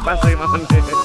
Pas lagi makan deh.